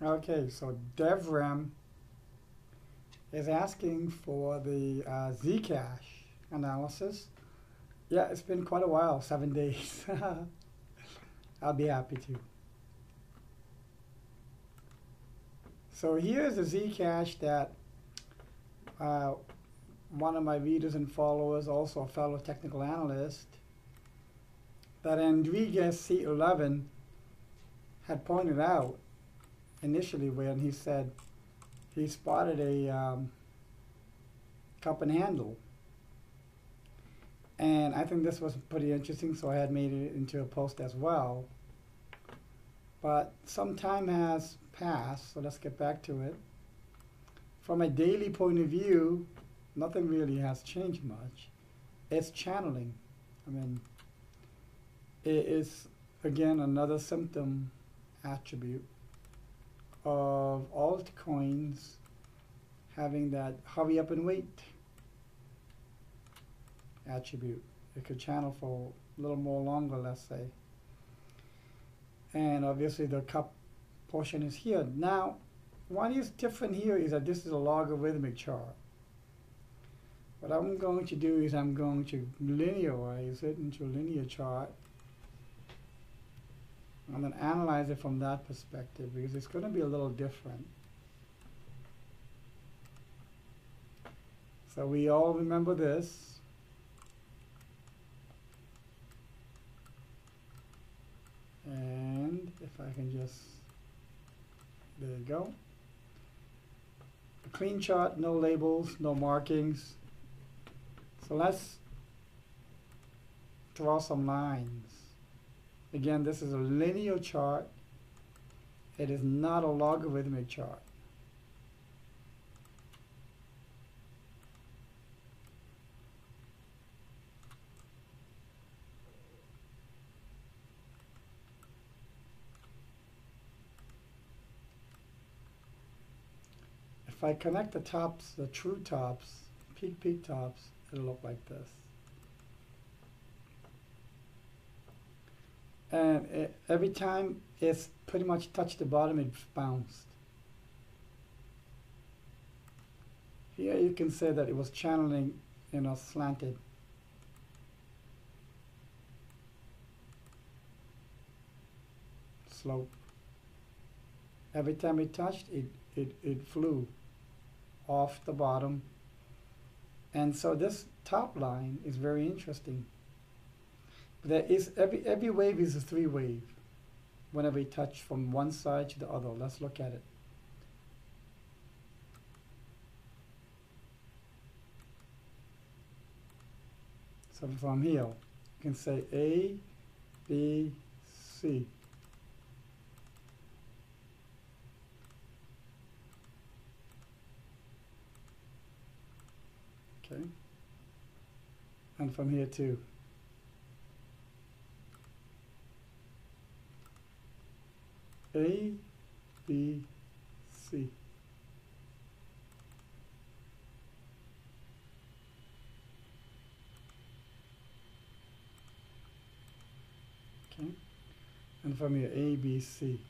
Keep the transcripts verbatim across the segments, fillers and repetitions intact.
Okay, so DevRem is asking for the uh, Zcash analysis. Yeah, it's been quite a while, seven days. I'll be happy to. So here's the Zcash that uh, one of my readers and followers, also a fellow technical analyst, that Andriguez C eleven had pointed out initially when he said he spotted a um, cup and handle. And I think this was pretty interesting, so I had made it into a post as well. But some time has passed, so let's get back to it. From a daily point of view, nothing really has changed much. It's channeling. I mean, it is, again, another symptom attribute of altcoins having that hurry up and wait attribute. It could channel for a little more longer, let's say. And obviously the cup portion is here. Now, what is different here is that this is a logarithmic chart. What I'm going to do is I'm going to linearize it into a linear chart. I'm going to analyze it from that perspective because it's going to be a little different. So we all remember this. And if I can just, there you go. A clean chart, no labels, no markings. So let's draw some lines. Again, this is a linear chart. It is not a logarithmic chart. If I connect the tops, the true tops, peak peak tops, it'll look like this. And it, every time it's pretty much touched the bottom, it bounced. Here you can say that it was channeling, you know, slanted. Slope. Every time it touched, it, it, it flew off the bottom. And so this top line is very interesting. There is every every wave is a three wave whenever you touch from one side to the other. Let's look at it. So from here you can say A, B, C. Okay. And from here too. A, B, C. Okay. And from here, A, B, C.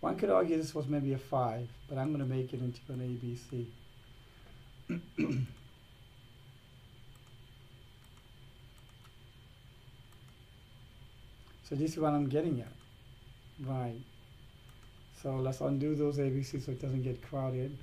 One could argue this was maybe a five, but I'm going to make it into an A, B, C. So this is what I'm getting at. Right. So let's undo those A B Cs so it doesn't get crowded.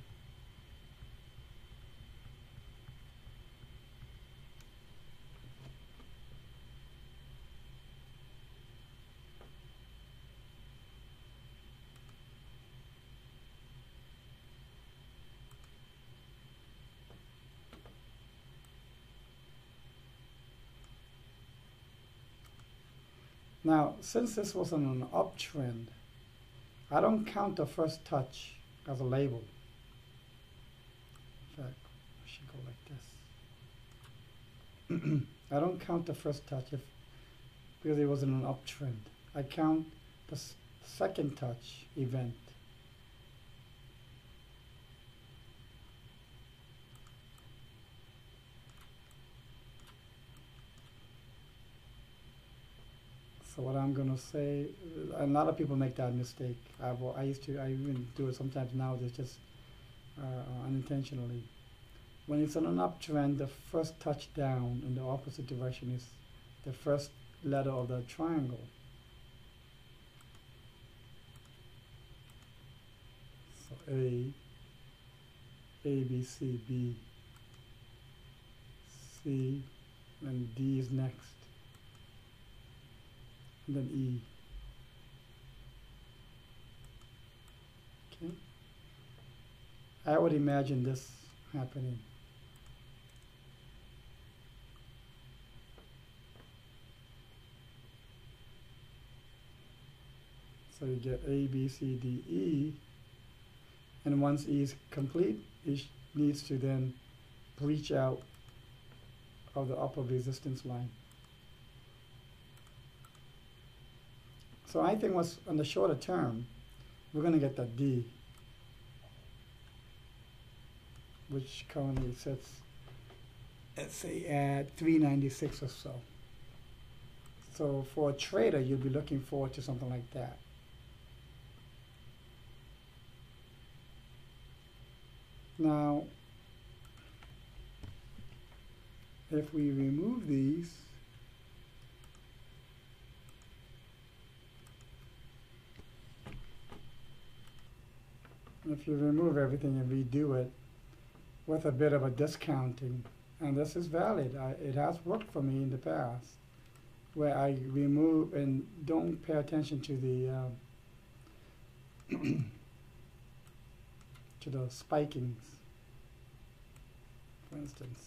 Now, since this was on an uptrend, I don't count the first touch as a label. In fact, I should go like this. I don't count the first touch if, because it was in an uptrend. I count the s second touch event. So what I'm gonna say, a lot of people make that mistake. I, well, I used to, I even do it sometimes now. It's just uh, unintentionally. When it's on an uptrend, the first touchdown in the opposite direction is the first letter of the triangle. So A, A, B, C, B, C, and D is next. And then E. Okay. I would imagine this happening. So you get A, B, C, D, E, and once E is complete, it needs to then breach out of the upper resistance line. So I think what's on the shorter term, we're going to get that D, which currently sits, let's say, at three ninety-six or so. So for a trader, you'll be looking forward to something like that. Now, if we remove these, if you remove everything and redo it with a bit of a discounting, and this is valid, I, it has worked for me in the past, where I remove and don't pay attention to the uh, to the spikings, for instance.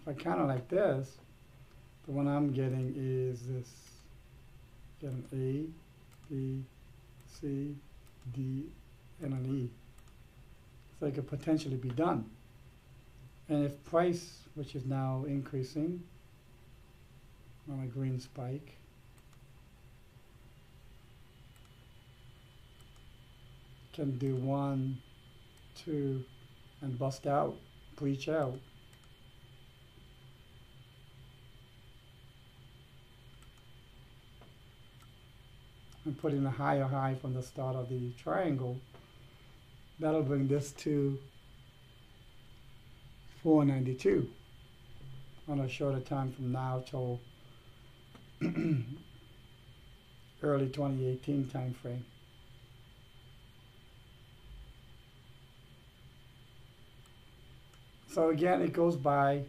If I count it like this, the one I'm getting is this. Get an A, B, C, D, and an E. So it could potentially be done. And if price, which is now increasing on a green spike, can do one, two, and bust out, breach out. And put in a higher high from the start of the triangle, that'll bring this to four ninety-two on a shorter time from now till early twenty eighteen time frame. So again, it goes by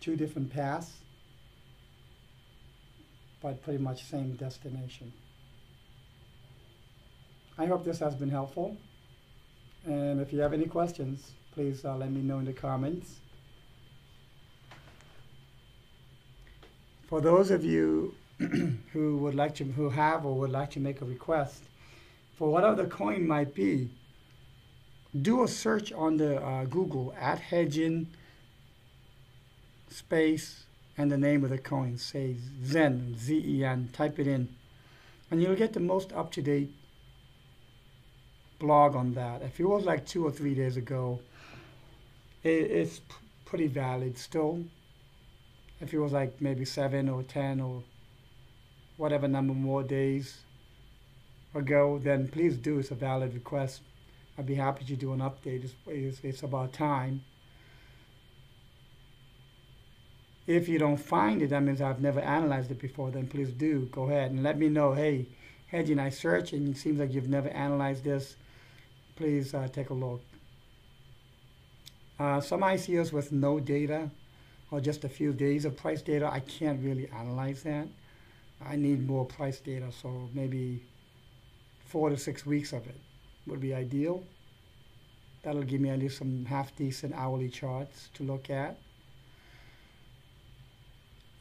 two different paths, but pretty much same destination. I hope this has been helpful, and if you have any questions, please uh, let me know in the comments. For those of you who would like to, who have or would like to make a request for whatever the coin might be, do a search on the uh, Google at hedging space and the name of the coin. Say Zen, Z E N. Type it in, and you'll get the most up-to-date blog on that. If it was like two or three days ago, it's pretty valid still. If it was like maybe seven or ten or whatever number more days ago, then please do. It's a valid request. I'd be happy to do an update. It's, it's, it's about time. If you don't find it, that means I've never analyzed it before, then please do go ahead and let me know, hey, Hedging, I search and it seems like you've never analyzed this. Please uh, take a look. Uh, some I C Os with no data or just a few days of price data, I can't really analyze that. I need more price data, so maybe four to six weeks of it would be ideal. That'll give me at least some half-decent hourly charts to look at.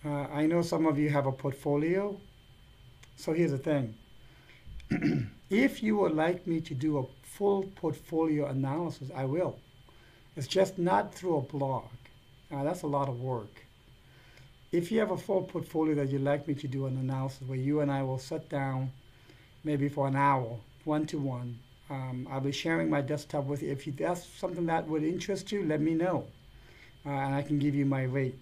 Uh, I know some of you have a portfolio, so here's the thing. If you would like me to do a full portfolio analysis, I will. It's just not through a blog. Now, that's a lot of work. If you have a full portfolio that you'd like me to do an analysis where you and I will sit down maybe for an hour, one-to-one. Um, I'll be sharing my desktop with you. If that's something that would interest you, let me know, uh, and I can give you my rate.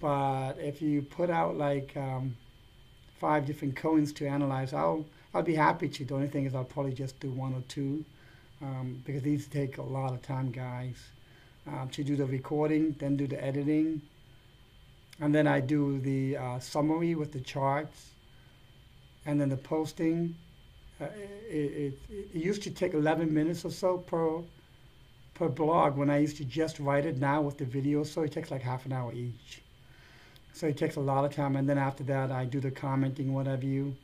But if you put out like um, five different coins to analyze, I'll I'll be happy to. The only thing is I'll probably just do one or two, um, because these take a lot of time, guys, uh, to do the recording, then do the editing, and then I do the uh, summary with the charts, and then the posting. Uh, it, it, it used to take eleven minutes or so per per blog when I used to just write it. Now with the video, so it takes like half an hour each. So it takes a lot of time, and then after that I do the commenting, what have you.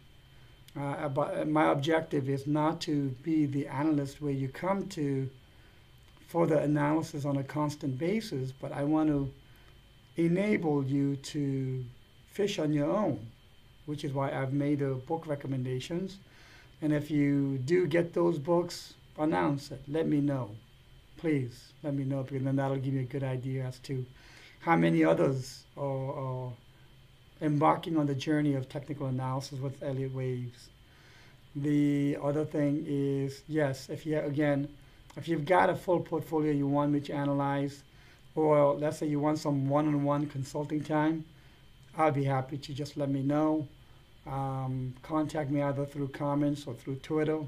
Uh, but my objective is not to be the analyst where you come to for the analysis on a constant basis, but I want to enable you to fish on your own, which is why I've made the book recommendations. And if you do get those books, announce it. Let me know. Please, let me know, because then that'll give me a good idea as to how many others are, are embarking on the journey of technical analysis with Elliott Waves. The other thing is, yes, if you, again, if you've got a full portfolio you want me to analyze, or let's say you want some one-on-one consulting time, I'll be happy to. Just let me know. Um, contact me either through comments or through Twitter,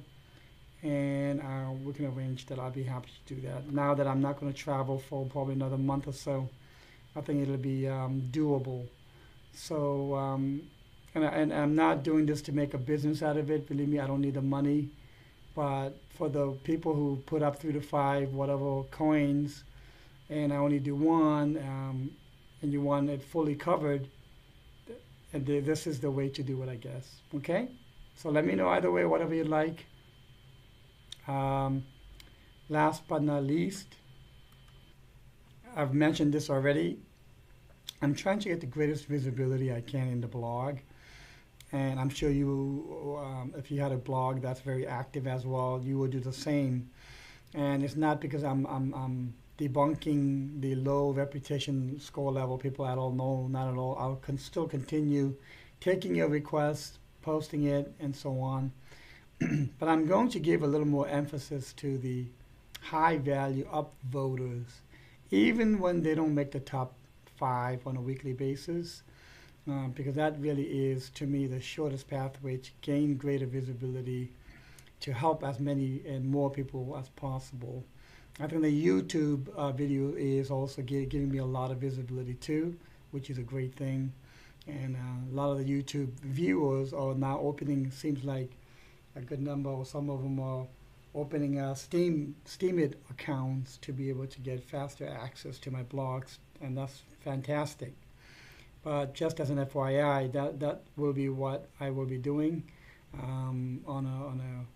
and uh, we can arrange that. I'll be happy to do that. Now that I'm not going to travel for probably another month or so, I think it'll be um, doable. So, um, and, I, and I'm not doing this to make a business out of it. Believe me, I don't need the money. But for the people who put up three to five, whatever coins, and I only do one, um, and you want it fully covered, and this is the way to do it, I guess. Okay? So let me know either way, whatever you'd like. Um, last but not least, I've mentioned this already. I'm trying to get the greatest visibility I can in the blog. And I'm sure you, um, if you had a blog that's very active as well, you would do the same. And it's not because I'm, I'm, I'm debunking the low reputation score level people at all. No, not at all. I'll con still continue taking your requests, posting it, and so on. But I'm going to give a little more emphasis to the high value upvoters, even when they don't make the top five on a weekly basis, um, because that really is, to me, the shortest pathway to gain greater visibility, to help as many and more people as possible. I think the YouTube uh, video is also give, giving me a lot of visibility too, which is a great thing. And uh, a lot of the YouTube viewers are now opening, seems like a good number, or some of them are opening uh, Steem, Steemit accounts to be able to get faster access to my blogs, and that's fantastic. But just as an F Y I, that, that will be what I will be doing um, on a, on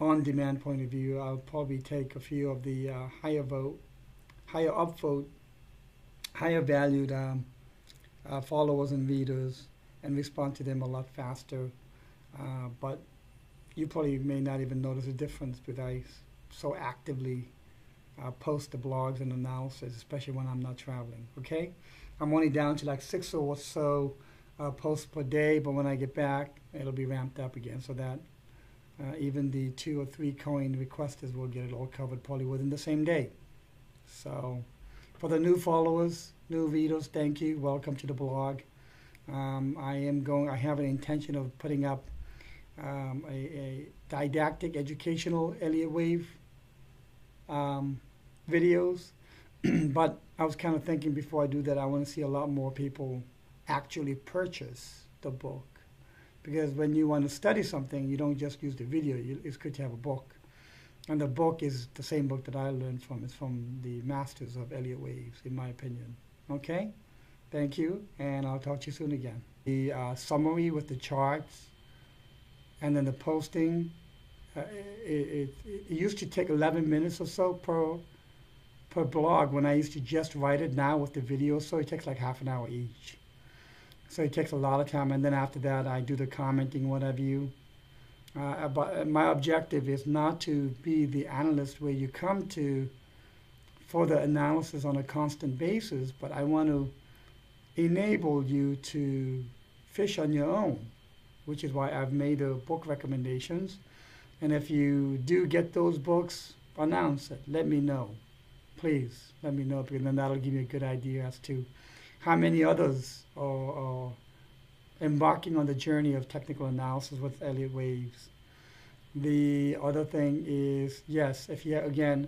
a on-demand point of view. I'll probably take a few of the uh, higher vote, higher upvote, higher valued um, uh, followers and readers, and respond to them a lot faster. Uh, but you probably may not even notice a difference, because I so actively uh, post the blogs and analysis, especially when I'm not traveling. Okay, I'm only down to like six or so uh, posts per day, but when I get back, it'll be ramped up again. So that. Uh, even the two or three coin requesters will get it all covered probably within the same day. So for the new followers, new readers, thank you. Welcome to the blog. Um, I am going, I have an intention of putting up um, a, a didactic, educational Elliott Wave um, videos. But I was kind of thinking before I do that, I want to see a lot more people actually purchase the book. Because when you want to study something, you don't just use the video. You, it's good to have a book. And the book is the same book that I learned from. It's from the masters of Elliott Waves, in my opinion. Okay? Thank you, and I'll talk to you soon again. The uh, summary with the charts, and then the posting. Uh, it, it, it used to take eleven minutes or so per, per blog when I used to just write it. Now with the video, so it takes like half an hour each. So it takes a lot of time, and then after that I do the commenting, what have you. Uh, but my objective is not to be the analyst where you come to for the analysis on a constant basis, but I want to enable you to fish on your own, which is why I've made the book recommendations. And if you do get those books, announce it. Let me know. Please let me know, because then that'll give me a good idea as to how many others are, are embarking on the journey of technical analysis with Elliott Waves. The other thing is, yes, if you, again,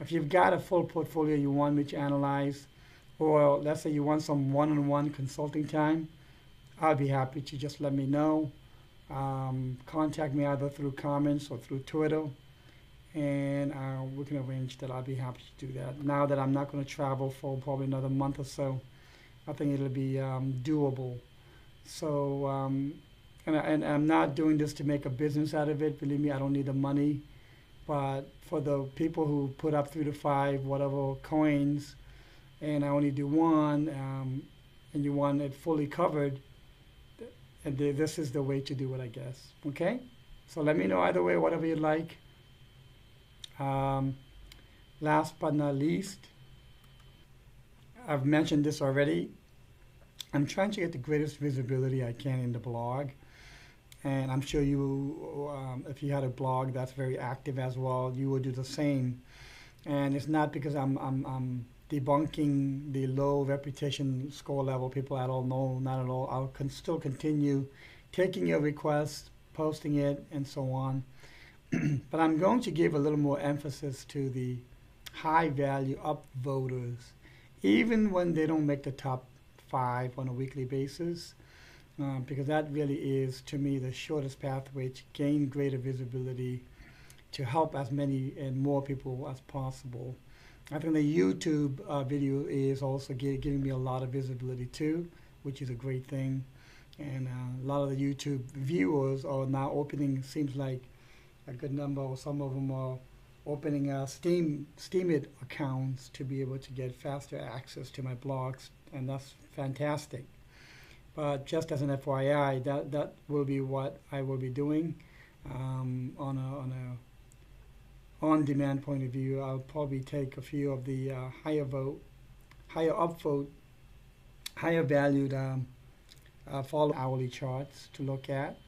if you've got a full portfolio you want me to analyze, or let's say you want some one-on-one consulting time, I'll be happy to just let me know. Um, contact me either through comments or through Twitter, and uh, we can arrange that. I'll be happy to do that. Now that I'm not going to travel for probably another month or so, I think it'll be um, doable. So, um, and, I, and I'm not doing this to make a business out of it. Believe me, I don't need the money. But for the people who put up three to five, whatever, coins, and I only do one, um, and you want it fully covered, and this is the way to do it, I guess. Okay? So let me know either way, whatever you like. Um, last but not least, I've mentioned this already. I'm trying to get the greatest visibility I can in the blog. And I'm sure you, um, if you had a blog that's very active as well, you would do the same. And it's not because I'm, I'm, I'm debunking the low reputation score level people at all. No, not at all. I'll con still continue taking your requests, posting it, and so on. But I'm going to give a little more emphasis to the high value upvoters, even when they don't make the top five on a weekly basis, uh, because that really is, to me, the shortest pathway to gain greater visibility, to help as many and more people as possible. I think the YouTube uh, video is also give, giving me a lot of visibility too, which is a great thing. And uh, a lot of the YouTube viewers are now opening, seems like a good number, or some of them are opening uh, Steem, Steemit accounts to be able to get faster access to my blogs, and that's fantastic. But just as an F Y I, that, that will be what I will be doing um, on a, on a on-demand point of view. I'll probably take a few of the uh, higher vote, higher upvote, higher valued um, uh, follow hourly charts to look at.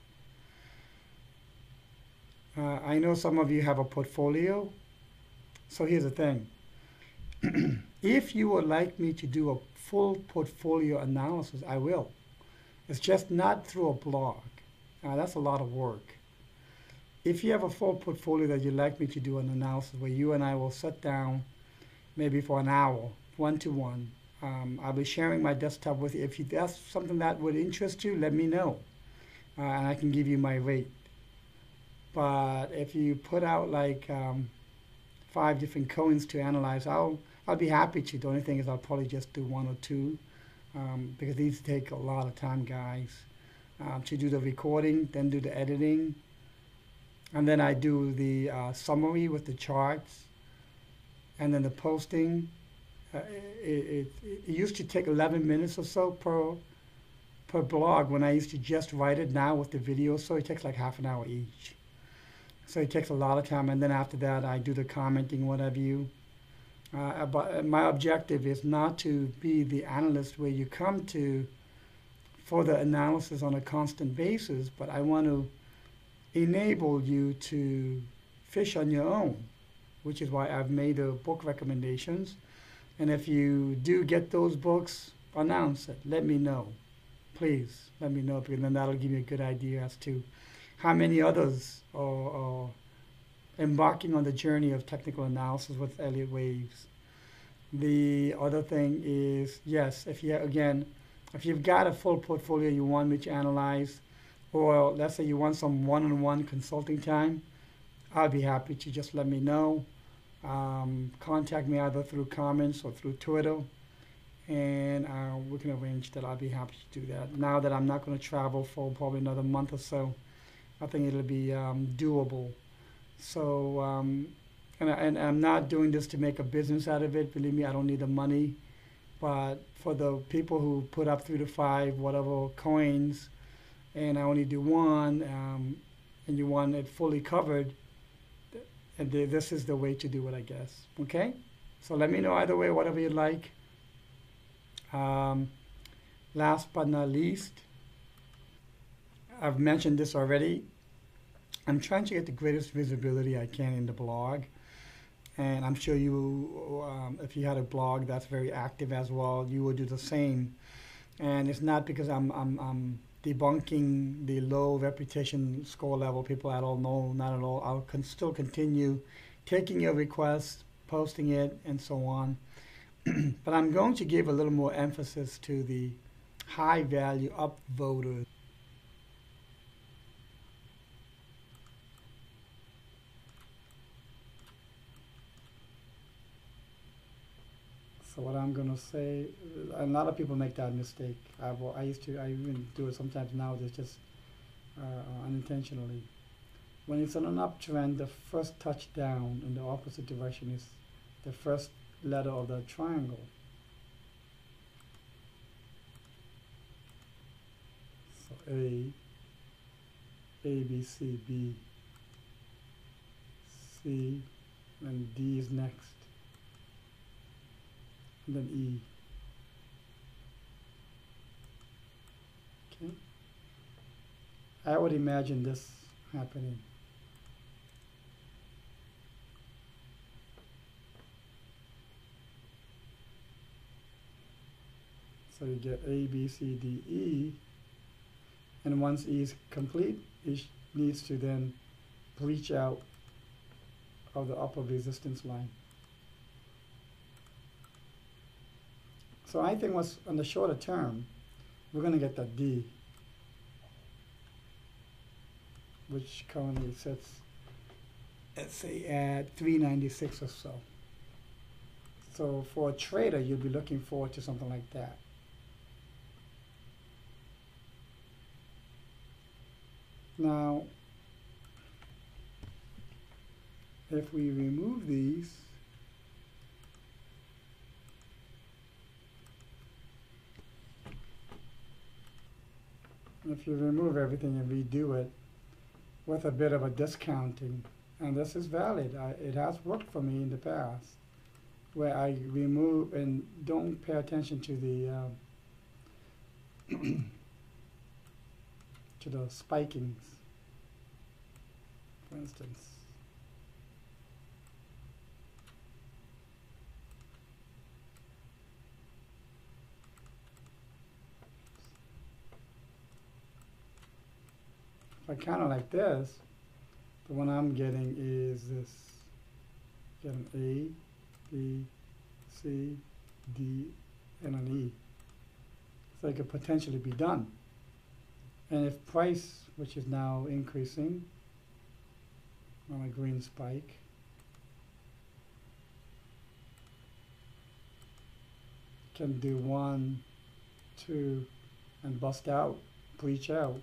Uh, I know some of you have a portfolio, so here's the thing. If you would like me to do a full portfolio analysis, I will. It's just not through a blog. Uh, that's a lot of work. If you have a full portfolio that you'd like me to do an analysis where you and I will sit down maybe for an hour, one-to-one. -one. Um, I'll be sharing my desktop with you. If you, that's something that would interest you, let me know, uh, and I can give you my rate. But if you put out like um, five different coins to analyze, I'll, I'll be happy to. The only thing is I'll probably just do one or two, um, because these take a lot of time, guys, uh, to do the recording, then do the editing. And then I do the uh, summary with the charts, and then the posting. Uh, it, it, it used to take eleven minutes or so per, per blog when I used to just write it. Now with the video, so it takes like half an hour each. So it takes a lot of time, and then after that I do the commenting, what have you. Uh, but my objective is not to be the analyst where you come to for the analysis on a constant basis, but I want to enable you to fish on your own, which is why I've made the book recommendations. And if you do get those books, announce it. Let me know. Please let me know, because then that'll give me a good idea as to how many others are, are embarking on the journey of technical analysis with Elliott Waves. The other thing is, yes, if you, again, if you've got a full portfolio you want me to analyze, or let's say you want some one-on-one consulting time, I'll be happy to just let me know. Um, contact me either through comments or through Twitter, and uh, we can arrange that. I'll be happy to do that. Now that I'm not going to travel for probably another month or so, I think it'll be um, doable. So, um, and, I, and I'm not doing this to make a business out of it. Believe me, I don't need the money. But for the people who put up three to five, whatever, coins, and I only do one, um, and you want it fully covered, and th this is the way to do it, I guess. Okay? So let me know either way, whatever you like. Um, last but not least, I've mentioned this already. I'm trying to get the greatest visibility I can in the blog. And I'm sure you, um, if you had a blog that's very active as well, you would do the same. And it's not because I'm, I'm, I'm debunking the low reputation score level people at all. No, not at all. I'll con still continue taking your requests, posting it, and so on. But I'm going to give a little more emphasis to the high value upvoters. So what I'm gonna say, a lot of people make that mistake. I, well, I used to, I even do it sometimes nowadays, just uh, unintentionally. When it's on an uptrend, the first touchdown in the opposite direction is the first letter of the triangle. So A, A, B, C, B, C, and D is next. And then E. Okay. I would imagine this happening. So you get A, B, C, D, E, and once E is complete, it needs to then breach out of the upper resistance line. So I think what's on the shorter term, we're going to get that D, which currently sits, let's say, at three ninety-six or so. So for a trader, you'll be looking forward to something like that. Now, if we remove these, if you remove everything and redo it with a bit of a discounting, and this is valid, I, it has worked for me in the past, where I remove and don't pay attention to the uh, to the spikings, for instance. I kind of like this. The one I'm getting is this. Get an A, B, C, D, and an E. So it could potentially be done. And if price, which is now increasing on a green spike, can do one, two, and bust out, breach out.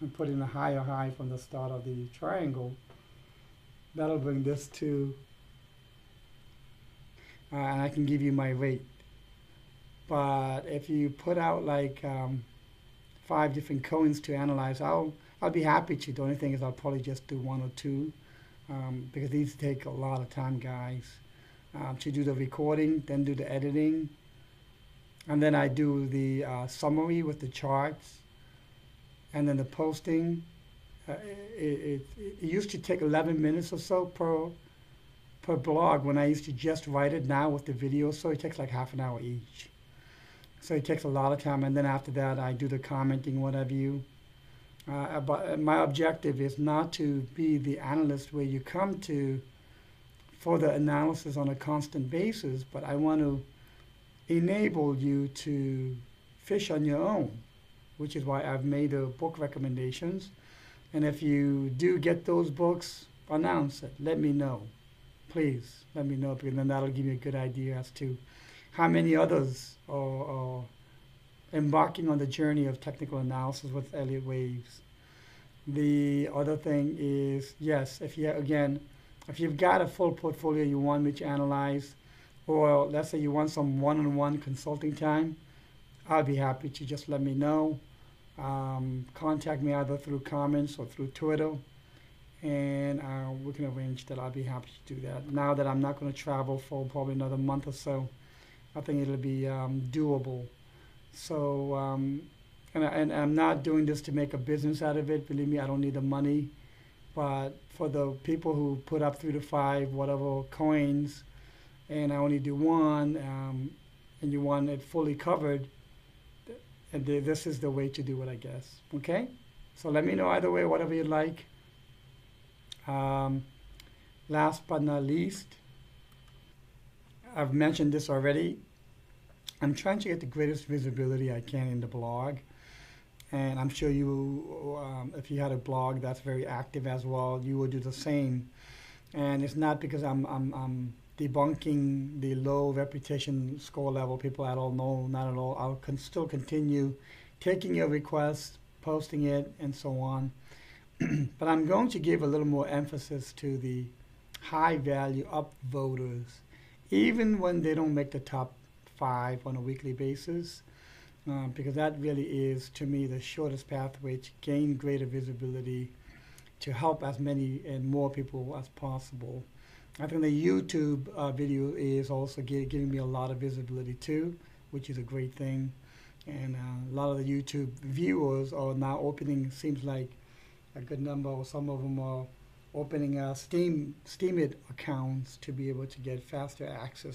And put in a higher high from the start of the triangle, that'll bring this to, uh, and I can give you my rate. But if you put out like um, five different coins to analyze, I'll I'll be happy to. The only thing is I'll probably just do one or two, um, because these take a lot of time, guys, uh, to do the recording, then do the editing, and then I do the uh, summary with the charts. And then the posting, uh, it, it, it used to take eleven minutes or so per, per blog when I used to just write it. Now with the video, so it takes like half an hour each. So it takes a lot of time. And then after that, I do the commenting, what have you. Uh, but my objective is not to be the analyst where you come to for the analysis on a constant basis, but I want to enable you to fish on your own, which is why I've made the book recommendations. And if you do get those books, announce it. Let me know. Please let me know, because then that'll give me a good idea as to how many others are, are embarking on the journey of technical analysis with Elliott Waves. The other thing is, yes, if you, again, if you've got a full portfolio you want me to analyze, or let's say you want some one-on-one consulting time, I'll be happy to. Just let me know. Um, contact me either through comments or through Twitter, and uh, we can arrange that. I'll be happy to do that. Now that I'm not going to travel for probably another month or so, I think it'll be um, doable. So, um, and, I, and I'm not doing this to make a business out of it. Believe me, I don't need the money. But for the people who put up three to five, whatever coins, and I only do one, um, and you want it fully covered, and th this is the way to do it, I guess. Okay? So let me know either way, whatever you like. Um, last but not least, I've mentioned this already. I'm trying to get the greatest visibility I can in the blog. And I'm sure you, um, if you had a blog that's very active as well, you would do the same. And it's not because I'm, I'm, I'm debunking the low reputation score level people at all. No, not at all. I'll can still continue taking your requests, posting it, and so on. But I'm going to give a little more emphasis to the high value upvoters, even when they don't make the top five on a weekly basis, um, because that really is, to me, the shortest pathway to gain greater visibility, to help as many and more people as possible. I think the YouTube uh, video is also give, giving me a lot of visibility too, which is a great thing. And uh, a lot of the YouTube viewers are now opening, seems like a good number, or some of them are opening uh, Steem, Steemit accounts to be able to get faster access